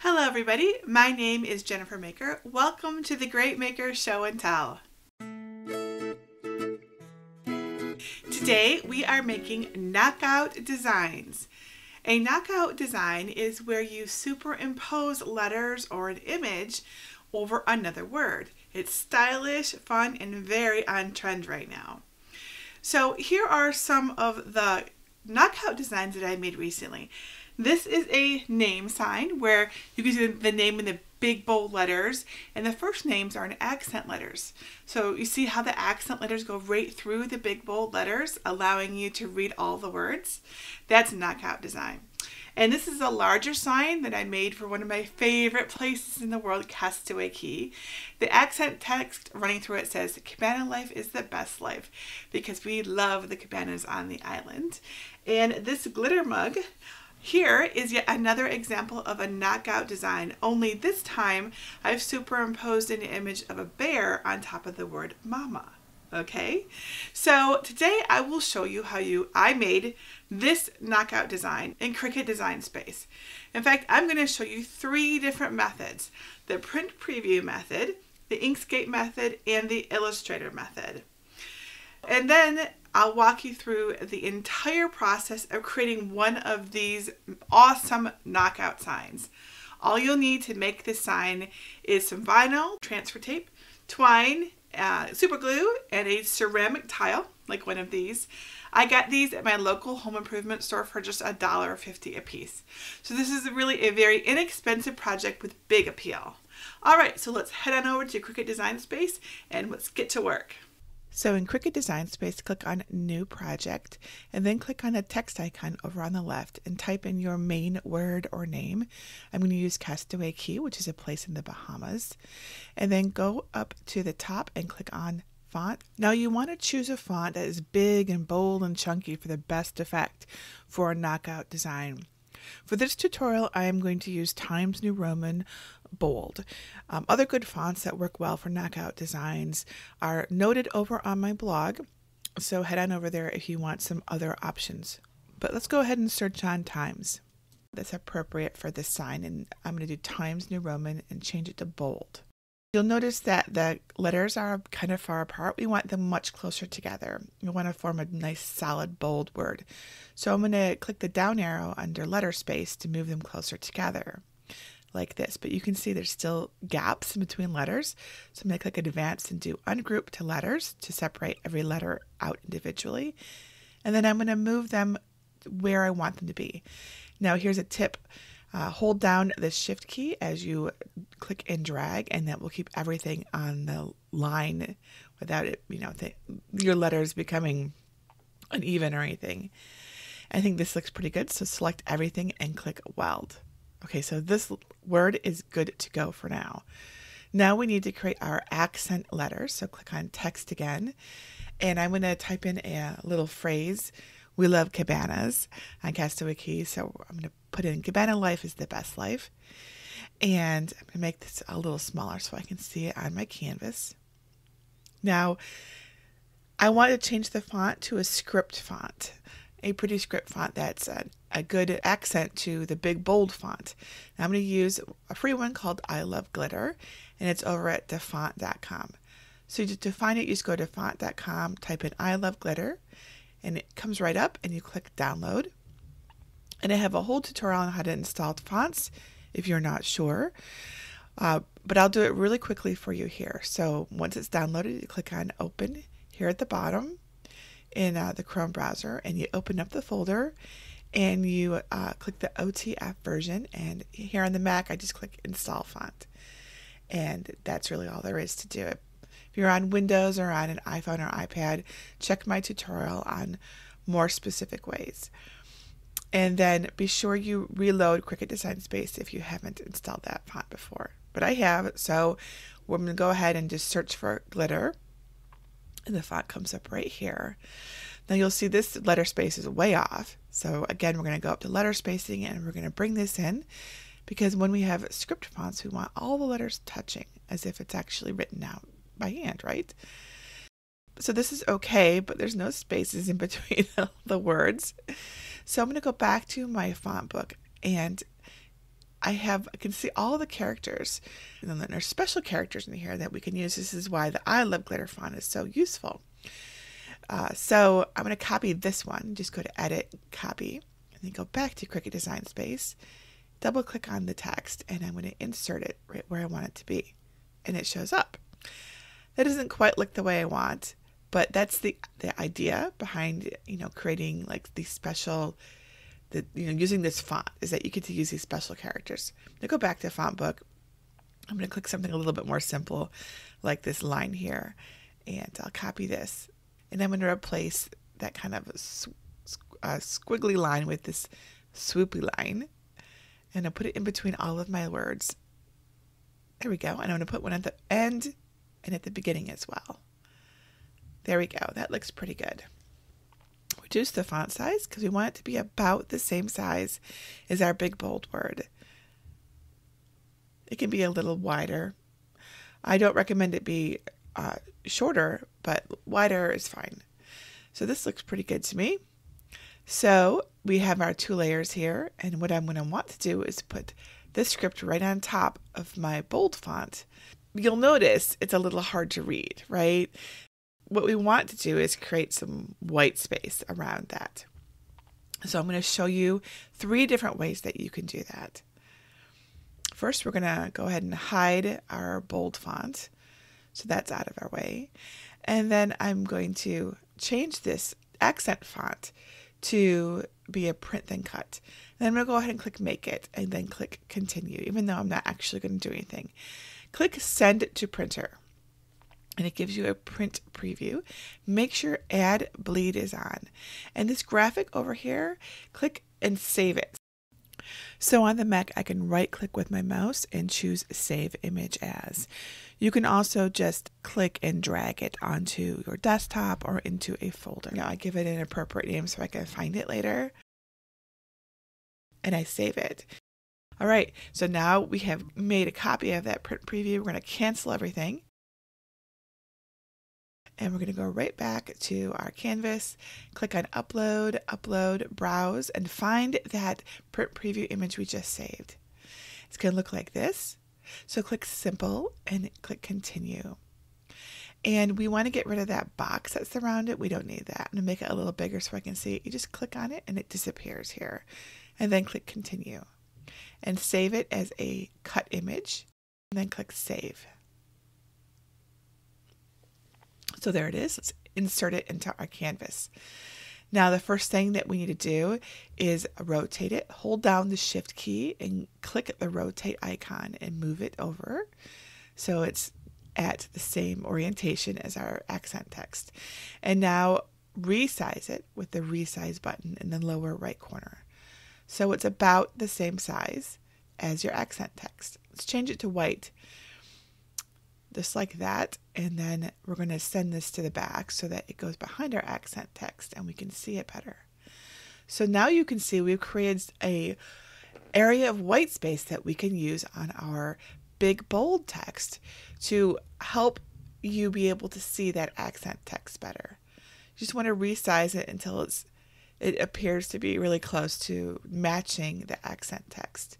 Hello everybody, my name is Jennifer Maker. Welcome to the Great Maker Show and Tell. Today we are making knockout designs. A knockout design is where you superimpose letters or an image over another word. It's stylish, fun, and very on trend right now. So here are some of the knockout designs that I made recently. This is a name sign where you can see the name in the big bold letters, and the first names are in accent letters. So you see how the accent letters go right through the big bold letters, allowing you to read all the words. That's knockout design. And this is a larger sign that I made for one of my favorite places in the world, Castaway Cay. The accent text running through it says, "Cabana life is the best life," because we love the cabanas on the island. And this glitter mug here is yet another example of a knockout design, only this time I've superimposed an image of a bear on top of the word mama. Okay, so today I will show you how I made this knockout design in Cricut Design Space. In fact, I'm going to show you three different methods: the print preview method, the Inkscape method, and the Illustrator method. And then I'll walk you through the entire process of creating one of these awesome knockout signs. All you'll need to make this sign is some vinyl, transfer tape, twine, super glue, and a ceramic tile, like one of these. I got these at my local home improvement store for just $1.50 a piece. So this is really a very inexpensive project with big appeal. All right, so let's head on over to Cricut Design Space and let's get to work. So in Cricut Design Space, click on New Project, and then click on the text icon over on the left and type in your main word or name. I'm going to use Castaway Cay, which is a place in the Bahamas, and then go up to the top and click on Font. Now you want to choose a font that is big and bold and chunky for the best effect for a knockout design. For this tutorial, I am going to use Times New Roman bold. Other good fonts that work well for knockout designs are noted over on my blog, so head on over there if you want some other options. But let's go ahead and search on Times. That's appropriate for this sign, and I'm going to do Times New Roman and change it to bold. You'll notice that the letters are kind of far apart. We want them much closer together. You want to form a nice solid bold word. So I'm going to click the down arrow under letter space to move them closer together like this. But you can see there's still gaps in between letters. So I'm going to click advanced and do ungroup to letters to separate every letter out individually. And then I'm going to move them where I want them to be. Now here's a tip. Hold down the shift key as you click and drag, and that will keep everything on the line without it, your letters becoming uneven or anything. I think this looks pretty good, so select everything and click weld. Okay, so this word is good to go for now. Now we need to create our accent letters, so click on text again, and I'm going to type in a little phrase. We love cabanas on Castaway Cay, so I'm going to put in "Cabana life is the best life," and I'm going to make this a little smaller so I can see it on my canvas. Now, I want to change the font to a script font, a pretty script font that's a good accent to the big bold font. Now, I'm going to use a free one called I Love Glitter, and it's over at dafont.com. So to find it, you just go to dafont.com, type in I Love Glitter, and it comes right up, and you click download. And I have a whole tutorial on how to install fonts if you're not sure, but I'll do it really quickly for you here. So once it's downloaded, you click on open here at the bottom in the Chrome browser, and you open up the folder, and you click the OTF version, and here on the Mac I just click install font, and that's really all there is to do it. If you're on Windows or on an iPhone or iPad, check my tutorial on more specific ways. And then be sure you reload Cricut Design Space if you haven't installed that font before. But I have, so we're going to go ahead and just search for glitter. And the font comes up right here. Now you'll see this letter space is way off. So again, we're going to go up to letter spacing, and we're going to bring this in, because when we have script fonts, we want all the letters touching as if it's actually written out by hand, right? So this is okay, but there's no spaces in between the words. So I'm going to go back to my font book, and I can see all the characters, and then there's special characters in here that we can use. This is why the I Love Glitter font is so useful. So I'm going to copy this one. Just go to Edit, Copy, and then go back to Cricut Design Space, double click on the text, and I'm going to insert it right where I want it to be, and it shows up. That doesn't quite look the way I want, but that's the idea behind, you know, creating like these special, using this font, is that you get to use these special characters. Now go back to Font Book. I'm going to click something a little bit more simple, like this line here, and I'll copy this. And I'm going to replace that kind of squiggly line with this swoopy line, and I'll put it in between all of my words. There we go. And I'm going to put one at the end and at the beginning as well. There we go. That looks pretty good. Reduce the font size because we want it to be about the same size as our big bold word. It can be a little wider. I don't recommend it be shorter, but wider is fine. So this looks pretty good to me. So we have our two layers here, and what I'm going to want to do is put this script right on top of my bold font. You'll notice it's a little hard to read, right? What we want to do is create some white space around that. So I'm going to show you three different ways that you can do that. First, we're going to go ahead and hide our bold font. So that's out of our way. And then I'm going to change this accent font to be a print then cut. Then I'm going to go ahead and click Make It and then click Continue, even though I'm not actually going to do anything. Click Send to Printer, and it gives you a print preview. Make sure Add Bleed is on. And this graphic over here, click and save it. So on the Mac, I can right-click with my mouse and choose Save Image As. You can also just click and drag it onto your desktop or into a folder. Now I give it an appropriate name so I can find it later. And I save it. All right, so now we have made a copy of that print preview. We're going to cancel everything. And we're going to go right back to our canvas, click on Upload, Upload, Browse, and find that print preview image we just saved. It's going to look like this. So click Simple and click Continue. And we want to get rid of that box that's around it. We don't need that. I'm going to make it a little bigger so I can see it. You just click on it and it disappears here. And then click Continue. And save it as a cut image. And then click Save. So there it is. Let's insert it into our canvas. Now the first thing that we need to do is rotate it. Hold down the Shift key and click the rotate icon and move it over so it's at the same orientation as our accent text. And now resize it with the resize button in the lower right corner. So it's about the same size as your accent text. Let's change it to white. Just like that, and then we're going to send this to the back so that it goes behind our accent text and we can see it better. So now you can see we've created an area of white space that we can use on our big bold text to help you be able to see that accent text better. You just want to resize it until it appears to be really close to matching the accent text.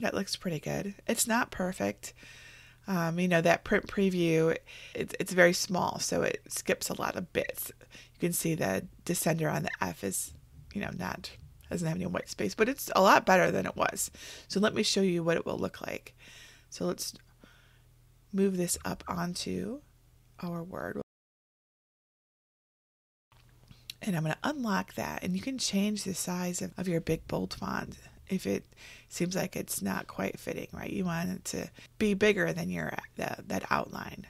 That looks pretty good. It's not perfect. You know, that print preview, it's very small, so it skips a lot of bits. You can see the descender on the F is, you know, doesn't have any white space, but it's a lot better than it was. So let me show you what it will look like. So let's move this up onto our Word. And I'm going to unlock that, and you can change the size of your big bold font. If it seems like it's not quite fitting, right? You want it to be bigger than that outline.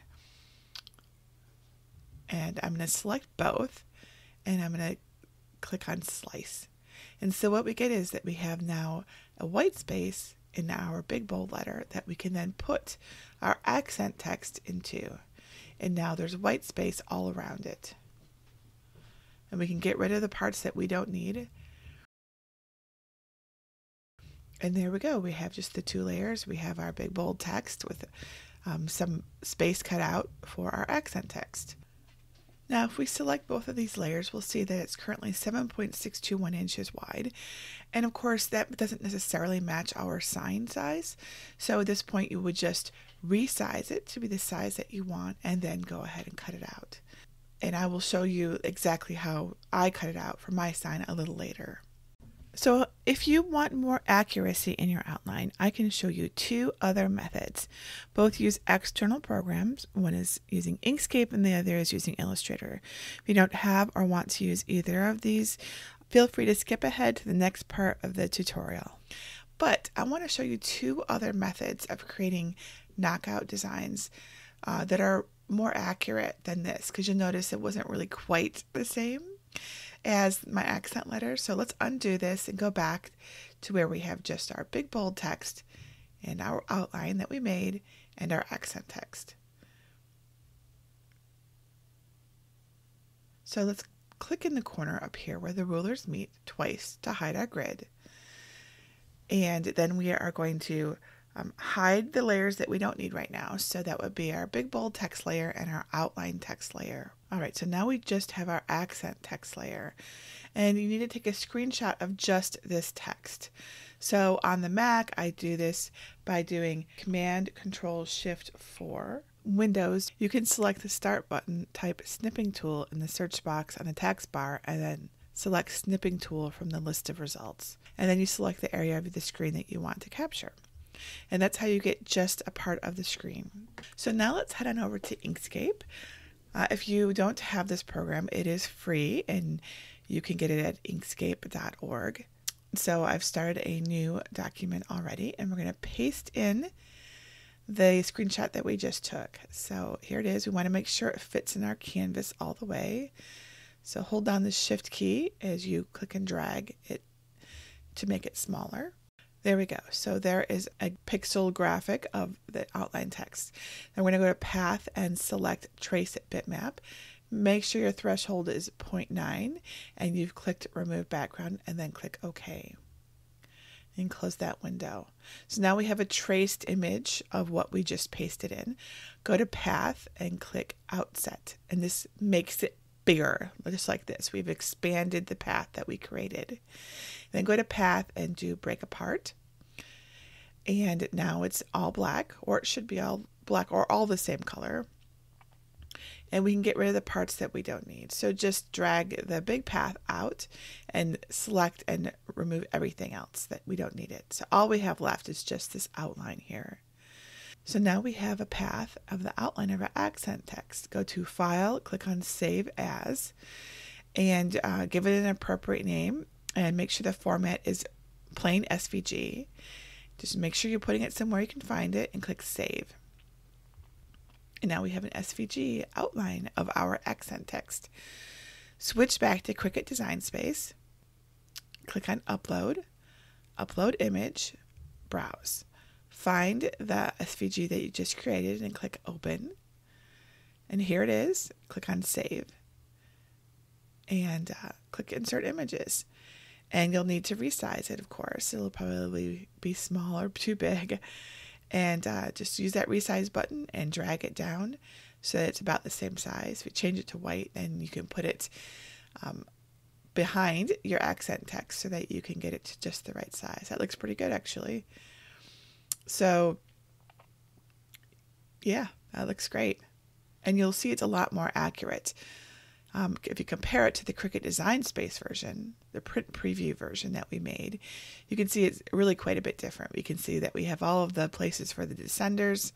And I'm going to select both, and I'm going to click on Slice. And so what we get is that we have now a white space in our big bold letter that we can then put our accent text into. And now there's white space all around it. And we can get rid of the parts that we don't need. And there we go. We have just the two layers. We have our big bold text with some space cut out for our accent text. Now, if we select both of these layers, we'll see that it's currently 7.621 inches wide. And of course, that doesn't necessarily match our sign size. So at this point, you would just resize it to be the size that you want and then go ahead and cut it out. And I will show you exactly how I cut it out for my sign a little later. So if you want more accuracy in your outline, I can show you two other methods. Both use external programs. One is using Inkscape and the other is using Illustrator. If you don't have or want to use either of these, feel free to skip ahead to the next part of the tutorial. But I want to show you two other methods of creating knockout designs that are more accurate than this, because you'll notice it wasn't really quite the same as my accent letter. So let's undo this and go back to where we have just our big bold text and our outline that we made and our accent text. So let's click in the corner up here where the rulers meet twice to hide our grid. And then we are going to hide the layers that we don't need right now. So that would be our big bold text layer and our outline text layer. All right, so now we just have our accent text layer, and you need to take a screenshot of just this text. So on the Mac, I do this by doing Command-Control-Shift-4. Windows, you can select the Start button, type Snipping Tool in the search box on the text bar, and then select Snipping Tool from the list of results. And then you select the area of the screen that you want to capture. And that's how you get just a part of the screen. So now let's head on over to Inkscape. If you don't have this program, it is free and you can get it at inkscape.org. So I've started a new document already, and we're going to paste in the screenshot that we just took. So here it is. We want to make sure it fits in our canvas all the way. So hold down the Shift key as you click and drag it to make it smaller. There we go. So there is a pixel graphic of the outline text. Now we're going to go to Path and select Trace Bitmap. Make sure your threshold is 0.9 and you've clicked Remove Background, and then click OK. And close that window. So now we have a traced image of what we just pasted in. Go to Path and click Outset. And this makes it bigger, just like this. We've expanded the path that we created. Then go to Path and do Break Apart. And now it's all black, or it should be all black or all the same color. And we can get rid of the parts that we don't need. So just drag the big path out and select and remove everything else that we don't need it. So all we have left is just this outline here. So now we have a path of the outline of our accent text. Go to File, click on Save As, and give it an appropriate name, and make sure the format is plain SVG. Just make sure you're putting it somewhere you can find it, and click Save. And now we have an SVG outline of our accent text. Switch back to Cricut Design Space, click on Upload, Upload Image, Browse. Find the SVG that you just created and click Open. And here it is. Click on Save. And click Insert Images. And you'll need to resize it, of course. It'll probably be small or too big. And just use that Resize button and drag it down so that it's about the same size. If you change it to white, then you can put it behind your accent text so that you can get it to just the right size. That looks pretty good, actually. So yeah, that looks great. And you'll see it's a lot more accurate. If you compare it to the Cricut Design Space version, the print preview version that we made, you can see it's really quite a bit different. We can see that we have all of the places for the descenders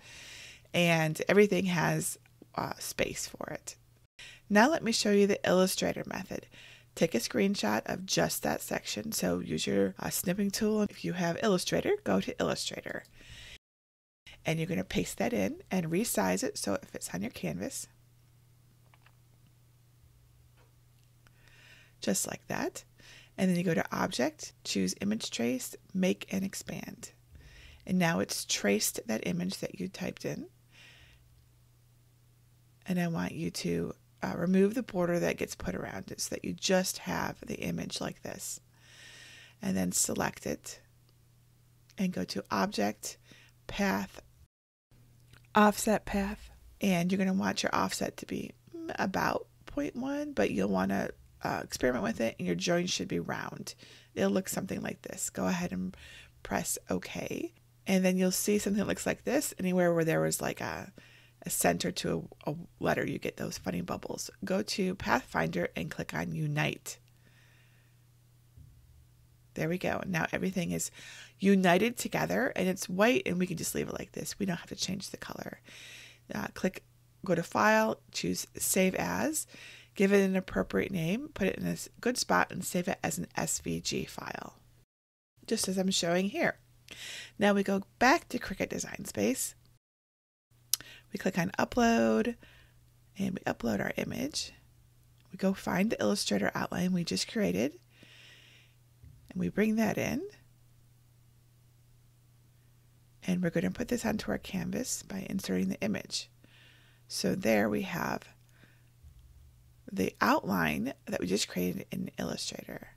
and everything has space for it. Now let me show you the Illustrator method. Take a screenshot of just that section. So use your snipping tool. If you have Illustrator, go to Illustrator. And you're going to paste that in and resize it so it fits on your canvas. Just like that. And then you go to Object, choose Image Trace, Make and Expand. And now it's traced that image that you typed in. And I want you to remove the border that gets put around it so that you just have the image like this, and then select it and go to Object, Path, Offset Path, and you're going to want your offset to be about 1.1, but you'll want to experiment with it, and your joints should be round. It'll look something like this. Go ahead and press OK, and then you'll see something that looks like this. Anywhere where there was like a center to a letter, you get those funny bubbles. Go to Pathfinder and click on Unite. There we go. Now everything is united together, and it's white, and we can just leave it like this. We don't have to change the color. Go to File, choose Save As, give it an appropriate name, put it in a good spot, and save it as an SVG file, just as I'm showing here. Now we go back to Cricut Design Space. We click on Upload, and we upload our image. We go find the Illustrator outline we just created, and we bring that in. And we're going to put this onto our canvas by inserting the image. So there we have the outline that we just created in Illustrator.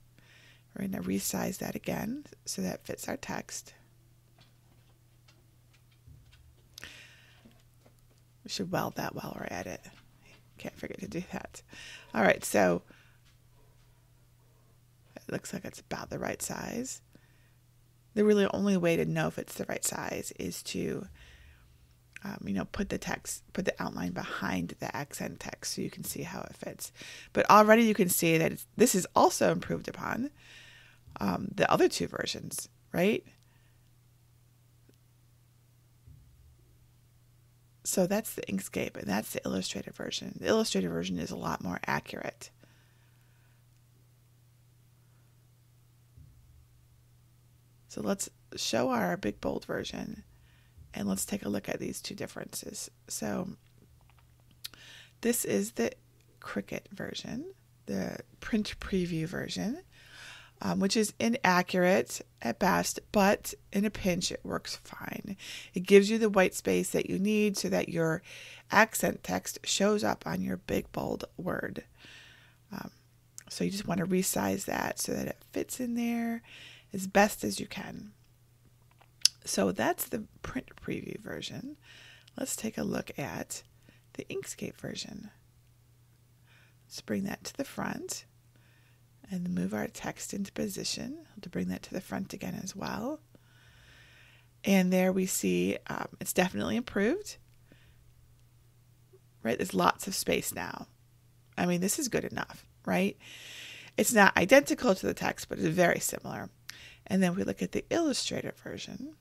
We're going to resize that again so that fits our text. We should weld that while we're at it. Can't forget to do that. All right, so it looks like it's about the right size. The really only way to know if it's the right size is to put the outline behind the accent text so you can see how it fits. But already you can see that this is also improved upon the other two versions, right? So that's the Inkscape, and that's the Illustrator version. The Illustrator version is a lot more accurate. So let's show our big bold version, and let's take a look at these two differences. So this is the Cricut version, the print preview version, which is inaccurate at best, but in a pinch it works fine. It gives you the white space that you need so that your accent text shows up on your big bold word. So you just want to resize that so that it fits in there as best as you can. So that's the print preview version. Let's take a look at the Inkscape version. Let's bring that to the front and move our text into position. I'll bring that to the front again as well. And there we see it's definitely improved. Right, there's lots of space now. I mean, this is good enough, right? It's not identical to the text, but it's very similar. And then we look at the Illustrator version.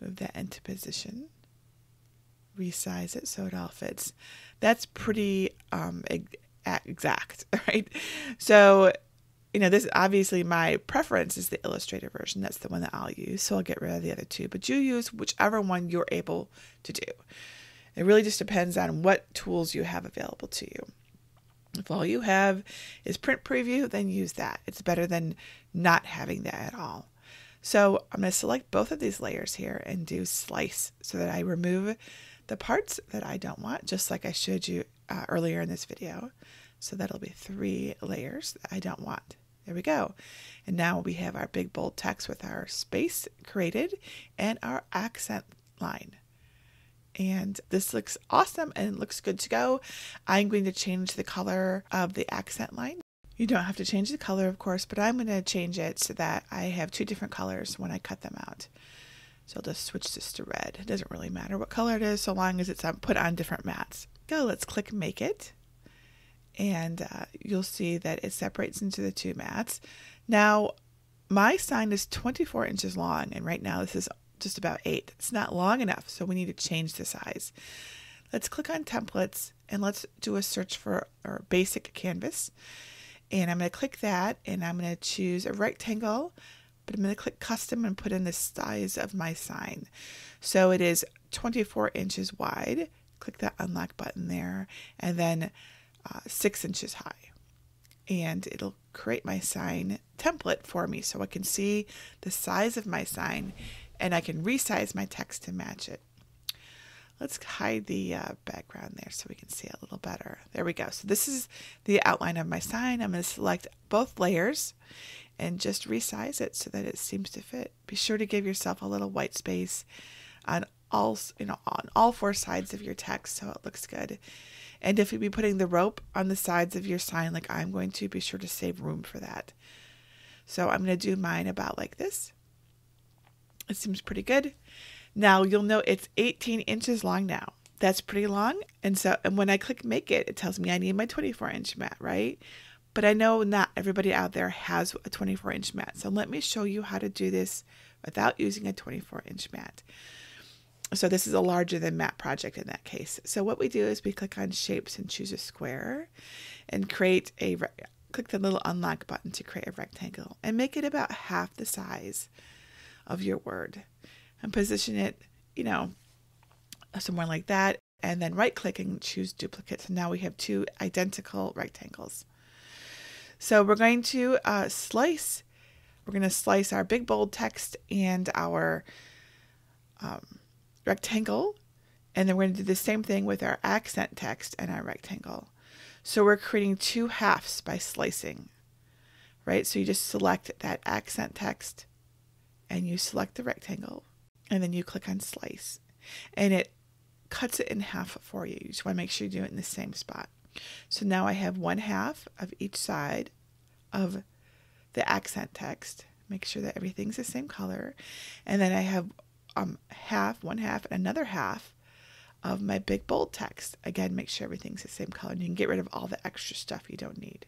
Move that into position. Resize it so it all fits. That's pretty exact, right? So, you know, this obviously my preference is the Illustrator version. That's the one that I'll use. So I'll get rid of the other two. But you use whichever one you're able to do. It really just depends on what tools you have available to you. If all you have is print preview, then use that. It's better than not having that at all. So I'm going to select both of these layers here and do slice so that I remove the parts that I don't want, just like I showed you earlier in this video. So that'll be 3 layers that I don't want. There we go. And now we have our big bold text with our space created and our accent line. And this looks awesome and it looks good to go. I'm going to change the color of the accent line. You don't have to change the color, of course, but I'm going to change it so that I have 2 different colors when I cut them out. So I'll just switch this to red. It doesn't really matter what color it is so long as it's put on different mats. Go, let's click Make It. And you'll see that it separates into the 2 mats. Now, my sign is 24 inches long, and right now this is just about 8. It's not long enough, so we need to change the size. Let's click on templates and let's do a search for our basic canvas. And I'm going to click that and I'm going to choose a rectangle, but I'm going to click custom and put in the size of my sign. So it is 24 inches wide. Click that unlock button there and then 6 inches high. And it'll create my sign template for me so I can see the size of my sign and I can resize my text to match it. Let's hide the background there so we can see it a little better. There we go. So this is the outline of my sign. I'm going to select both layers and just resize it so that it seems to fit. Be sure to give yourself a little white space on all, you know, on all four sides of your text so it looks good. And if you'll be putting the rope on the sides of your sign like I'm going to, be sure to save room for that. So I'm going to do mine about like this. It seems pretty good. Now you'll know it's 18 inches long now. That's pretty long. And so when I click make it, it tells me I need my 24-inch mat, right? But I know not everybody out there has a 24-inch mat. So let me show you how to do this without using a 24-inch mat. So this is a larger than mat project in that case. So what we do is we click on shapes and choose a square and create a, click the little unlock button to create a rectangle and make it about half the size of your word and position it, you know, somewhere like that, and then right click and choose duplicate. So now we have two identical rectangles. So we're going to slice. We're going to slice our big bold text and our rectangle, and then we're going to do the same thing with our accent text and our rectangle. So we're creating two halves by slicing, right? So you just select that accent text and you select the rectangle and then you click on slice and it cuts it in half for you. You just want to make sure you do it in the same spot. So now I have one half of each side of the accent text. Make sure that everything's the same color. And then I have one half and another half of my big bold text. Again, make sure everything's the same color and you can get rid of all the extra stuff you don't need.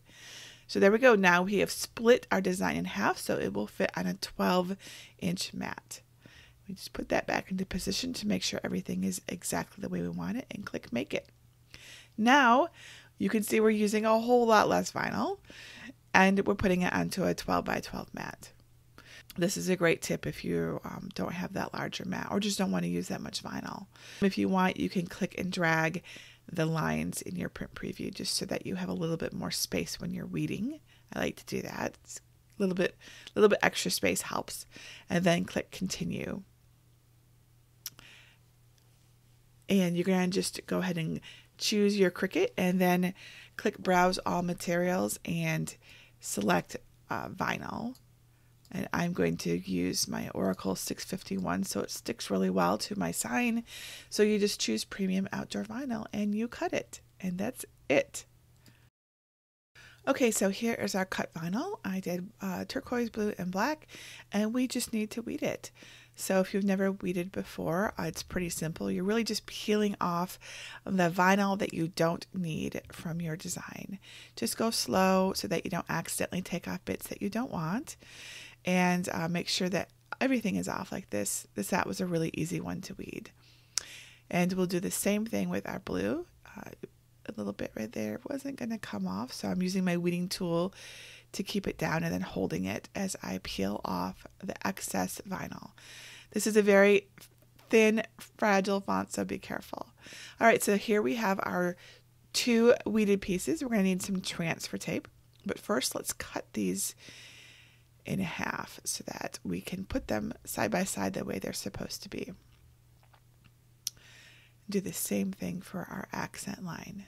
So there we go. Now we have split our design in half so it will fit on a 12-inch mat. We just put that back into position to make sure everything is exactly the way we want it and click make it. Now you can see we're using a whole lot less vinyl and we're putting it onto a 12-by-12 mat. This is a great tip if you don't have that larger mat or just don't want to use that much vinyl. If you want, you can click and drag the lines in your print preview just so that you have a little bit more space when you're weeding. I like to do that. It's a little bit extra space helps. And then click continue. And you're going to just go ahead and choose your Cricut and then click browse all materials and select vinyl. And I'm going to use my Oracle 651 so it sticks really well to my sign. So you just choose premium outdoor vinyl and you cut it. And that's it. Okay, so here is our cut vinyl. I did turquoise, blue, and black, and we just need to weed it. So if you've never weeded before, it's pretty simple. You're really just peeling off the vinyl that you don't need from your design. Just go slow so that you don't accidentally take off bits that you don't want. And make sure that everything is off like this. That was a really easy one to weed. And we'll do the same thing with our blue. A little bit right there. It wasn't going to come off, so I'm using my weeding tool to keep it down and then holding it as I peel off the excess vinyl. This is a very thin, fragile font, so be careful. All right, so here we have our two weeded pieces. We're going to need some transfer tape, but first let's cut these in half so that we can put them side by side the way they're supposed to be. Do the same thing for our accent line.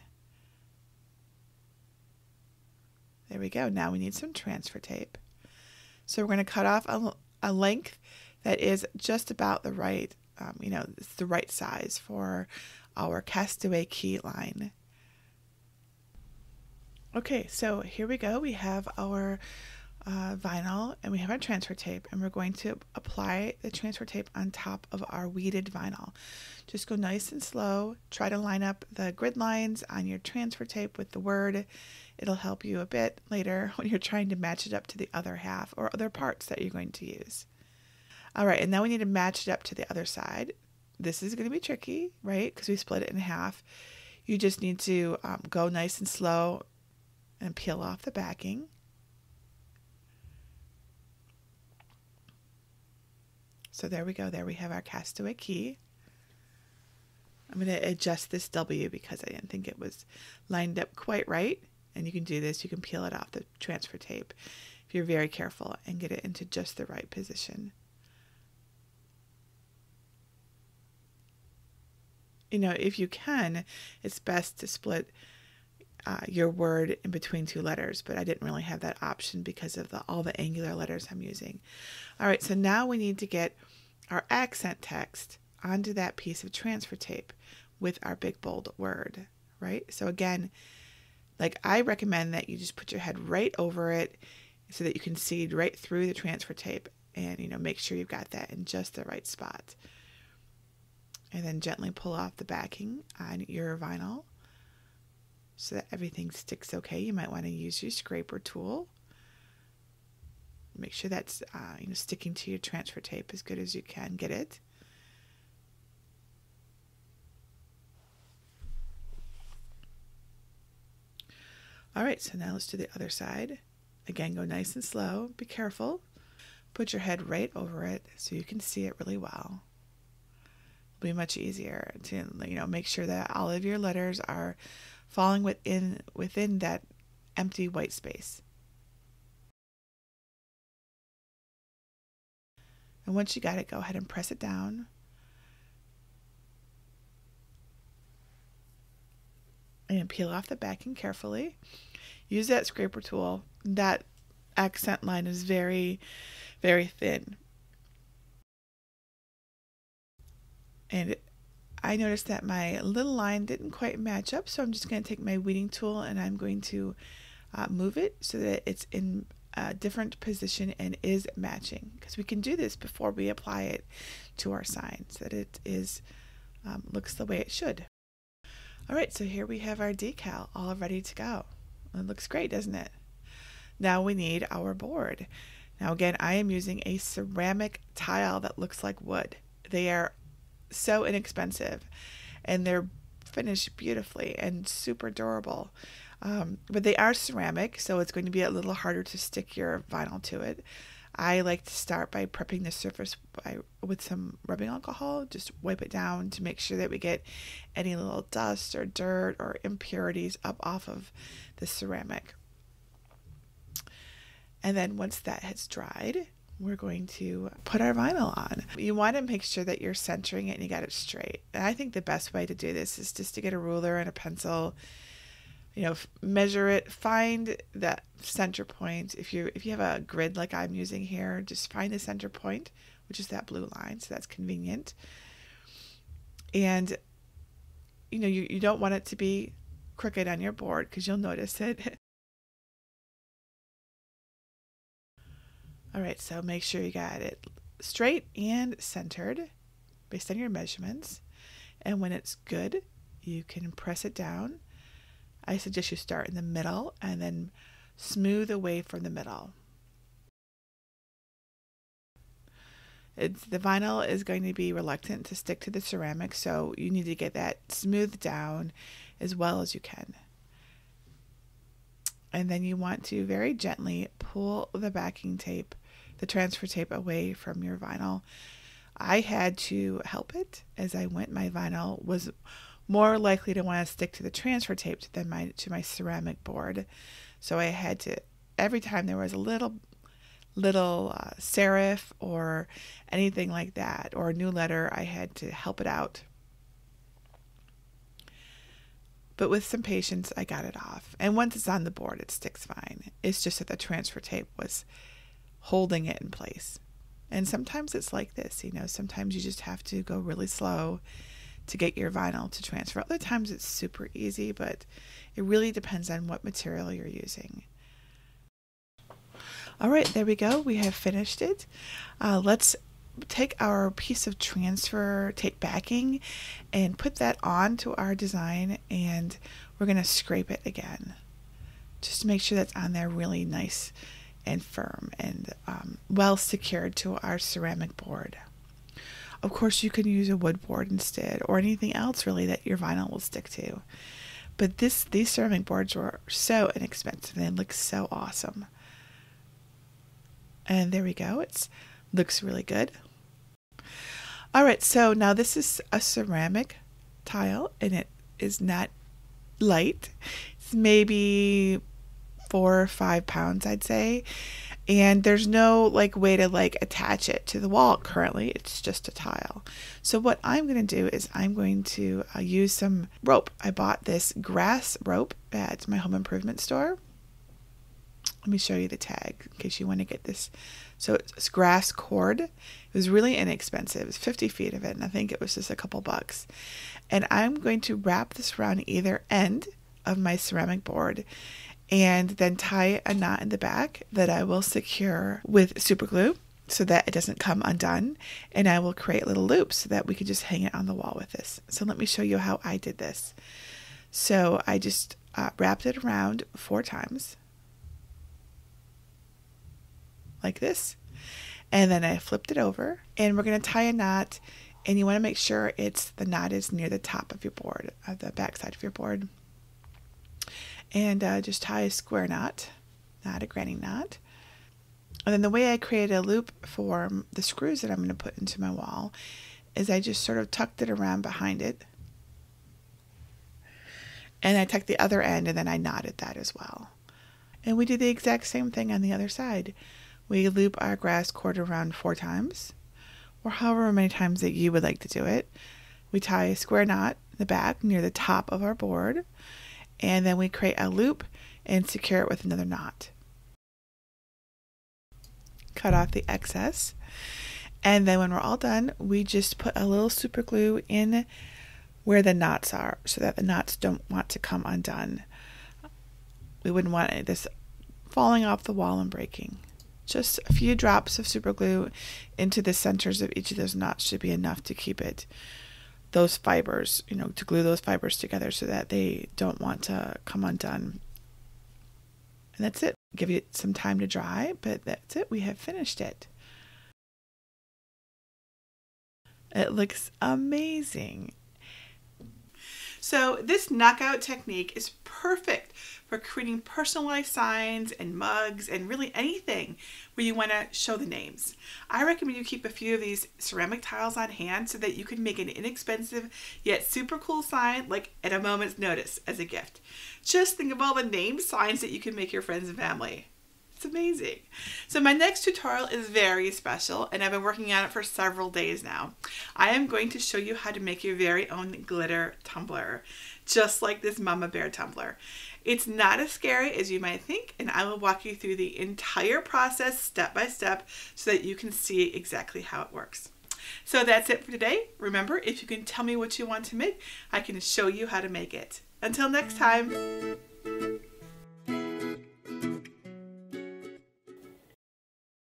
There we go. Now we need some transfer tape. So we're going to cut off a length that is just about the right, it's the right size for our Castaway Cay line. Okay, so here we go. We have our vinyl and we have our transfer tape, and we're going to apply the transfer tape on top of our weeded vinyl. Just go nice and slow. Try to line up the grid lines on your transfer tape with the word. It'll help you a bit later when you're trying to match it up to the other half or other parts that you're going to use. All right, and now we need to match it up to the other side. This is going to be tricky, right? Because we split it in half. You just need to go nice and slow and peel off the backing. So there we go. There we have our Castaway Cay. I'm going to adjust this W because I didn't think it was lined up quite right. And you can do this. You can peel it off the transfer tape if you're very careful and get it into just the right position. You know, if you can, it's best to split your word in between two letters, but I didn't really have that option because of all the angular letters I'm using. All right, so now we need to get our accent text onto that piece of transfer tape with our big bold word, right? So again, like I recommend that you just put your head right over it so that you can see right through the transfer tape and, you know, make sure you've got that in just the right spot. And then gently pull off the backing on your vinyl so that everything sticks okay. You might want to use your scraper tool. Make sure that's you know, sticking to your transfer tape as good as you can get it. All right, so now let's do the other side. Again, go nice and slow. Be careful. Put your head right over it so you can see it really well. It'll be much easier to, you know, make sure that all of your letters are falling within that empty white space. And once you got it, go ahead and press it down. And peel off the backing carefully. Use that scraper tool. That accent line is very, very thin. And I noticed that my little line didn't quite match up, so I'm just going to take my weeding tool and I'm going to move it so that it's in a different position and is matching. Because we can do this before we apply it to our sign so that it is looks the way it should. All right, so here we have our decal all ready to go. It looks great, doesn't it? Now we need our board. Now again, I am using a ceramic tile that looks like wood. They are so inexpensive and they're finished beautifully and super durable. But they are ceramic, so it's going to be a little harder to stick your vinyl to it. I like to start by prepping the surface with some rubbing alcohol. Just wipe it down to make sure that we get any little dust or dirt or impurities up off of the ceramic. And then once that has dried, we're going to put our vinyl on. You want to make sure that you're centering it and you got it straight. And I think the best way to do this is just to get a ruler and a pencil, you know, measure it, find that center point. If you have a grid like I'm using here, just find the center point, which is that blue line, so that's convenient. And, you know, you don't want it to be crooked on your board because you'll notice it. All right, so make sure you got it straight and centered based on your measurements. And when it's good, you can press it down. I suggest you start in the middle and then smooth away from the middle. The vinyl is going to be reluctant to stick to the ceramic, so you need to get that smoothed down as well as you can. And then you want to very gently pull the backing tape, the transfer tape, away from your vinyl. I had to help it as I went. My vinyl was more likely to want to stick to the transfer tape than to my ceramic board. So I had to, every time there was a little serif or anything like that, or a new letter, I had to help it out. But with some patience, I got it off. And once it's on the board, it sticks fine. It's just that the transfer tape was holding it in place. And sometimes it's like this, you know, sometimes you just have to go really slow to get your vinyl to transfer. Other times it's super easy, but it really depends on what material you're using. All right, there we go. We have finished it. Let's take our piece of transfer tape backing and put that onto our design, and we're going to scrape it again just to make sure that's on there really nice and firm and well secured to our ceramic board. Of course, you can use a wood board instead, or anything else really that your vinyl will stick to. But these ceramic boards were so inexpensive. They look so awesome. And there we go. It looks really good. All right, so now this is a ceramic tile, and it is not light. It's maybe 4 or 5 pounds, I'd say. And there's no like way to like attach it to the wall currently. It's just a tile. So what I'm going to do is I'm going to use some rope. I bought this grass rope at my home improvement store. Let me show you the tag in case you want to get this. So it's grass cord. It was really inexpensive. It's 50 feet of it, and I think it was just a couple bucks. And I'm going to wrap this around either end of my ceramic board and then tie a knot in the back that I will secure with super glue so that it doesn't come undone. And I will create little loops so that we can just hang it on the wall with this. So let me show you how I did this. So I just wrapped it around 4 times. Like this, and then I flipped it over, and we're going to tie a knot, and you want to make sure it's the knot is near the top of your board, the back side of your board, and just tie a square knot, not a granny knot. And then the way I created a loop for the screws that I'm going to put into my wall is I just sort of tucked it around behind it, and I tucked the other end, and then I knotted that as well. And we did the exact same thing on the other side. We loop our grass cord around 4 times, or however many times that you would like to do it. We tie a square knot in the back near the top of our board, and then we create a loop and secure it with another knot. Cut off the excess, and then when we're all done, we just put a little super glue in where the knots are so that the knots don't want to come undone. We wouldn't want this falling off the wall and breaking. Just a few drops of super glue into the centers of each of those knots should be enough to keep it, those fibers, you know, to glue those fibers together so that they don't want to come undone. And that's it. Give it some time to dry, but that's it. We have finished it. It looks amazing. So this knockout technique is perfect for creating personalized signs and mugs and really anything where you want to show the names. I recommend you keep a few of these ceramic tiles on hand so that you can make an inexpensive yet super cool sign like at a moment's notice as a gift. Just think of all the name signs that you can make your friends and family. It's amazing. So my next tutorial is very special, and I've been working on it for several days now. I am going to show you how to make your very own glitter tumbler, just like this Mama Bear tumbler. It's not as scary as you might think, and I will walk you through the entire process step by step so that you can see exactly how it works. So that's it for today. Remember, if you can tell me what you want to make, I can show you how to make it. Until next time.